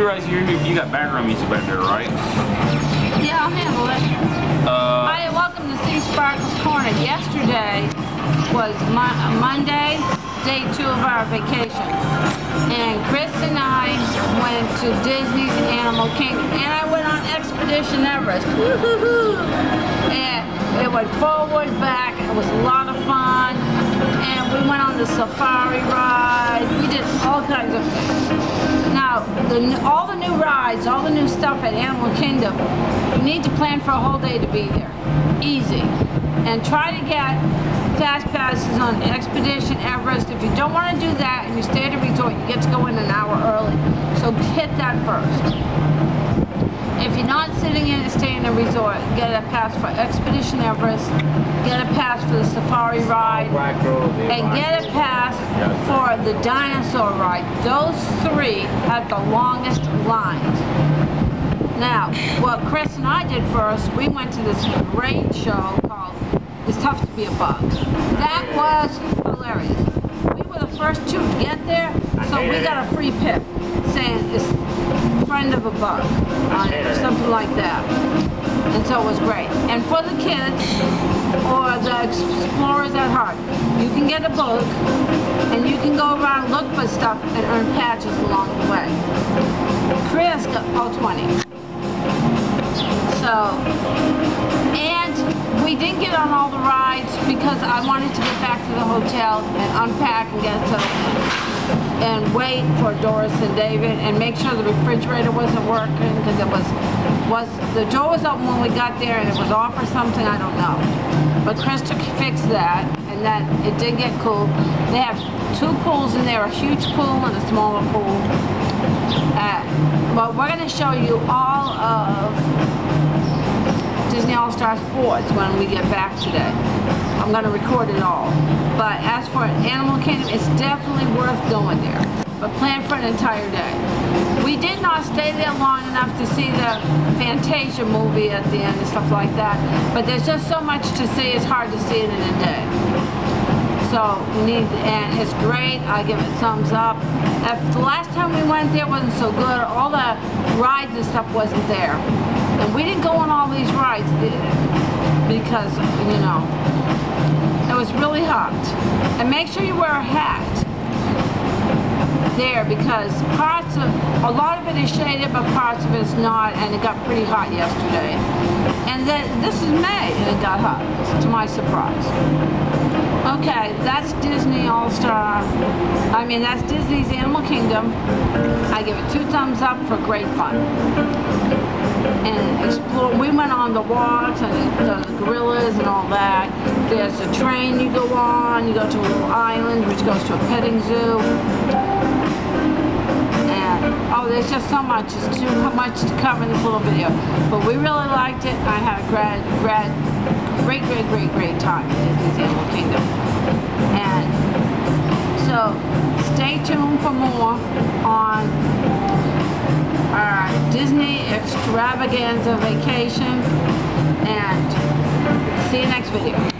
you realize you got background music back there, right? Yeah, I'll handle it. Hey, welcome to Sea Sparkles Corner. Yesterday was Monday, day 2 of our vacation. And Chris and I went to Disney's Animal Kingdom. And I went on Expedition Everest. Woo-hoo-hoo! And it went forward, back. It was a lot of fun. And we went on the safari ride. We did all kinds of things. Now, all the new rides, all the new stuff at Animal Kingdom, you need to plan for a whole day to be there. Easy. And try to get fast passes on Expedition Everest. If you don't want to do that and you stay at a resort, you get to go in an hour early. So hit that first. If you're not sitting in and staying in a resort, get a pass for Expedition Everest, get a pass for the safari ride, and get a pass for the dinosaur ride. Those three have the longest lines. Now, what Chris and I did first, we went to this great show called It's Tough to Be a Bug. That was hilarious. We were the first two to get there, so we got a free pip saying it's friend of a bug on it or something like that. And so it was great. And for the kids or the explorers at heart, you can get a book and you can go around, look for stuff and earn patches along the way. Chris got all 20. We didn't get on all the rides because I wanted to get back to the hotel and unpack and get something and wait for Doris and David and make sure the refrigerator wasn't working because it was the door was open when we got there and it was off or something, I don't know. But Chris fixed that and that it did get cool. They have two pools in there, a huge pool and a smaller pool. But we're going to show you all of Disney All-Star Sports when we get back today. I'm going to record it all. But as for Animal Kingdom, it's definitely worth going there. But plan for an entire day. We did not stay there long enough to see the Fantasia movie at the end and stuff like that. But there's just so much to see, it's hard to see it in a day. So, and it's great. I give it thumbs up. If the last time we went there wasn't so good. All the rides and stuff wasn't there. And we didn't go on all these rides because, you know, it was really hot. And make sure you wear a hat there because parts of, a lot of it is shaded, but parts of it's not, and it got pretty hot yesterday. And then, this is May, and it got hot, to my surprise. Okay, that's Disney All-Star, that's Disney's Animal Kingdom. I give it 2 thumbs up for great fun. And explore. We went on the walks and the gorillas and all that. There's a train you go on. You go to a little island, which goes to a petting zoo. And oh, there's just so much. It's too much to cover in this little video. But we really liked it. I had a great time at Disney's Animal Kingdom. And so stay tuned for more on our Disney extravaganza vacation, and see you next video.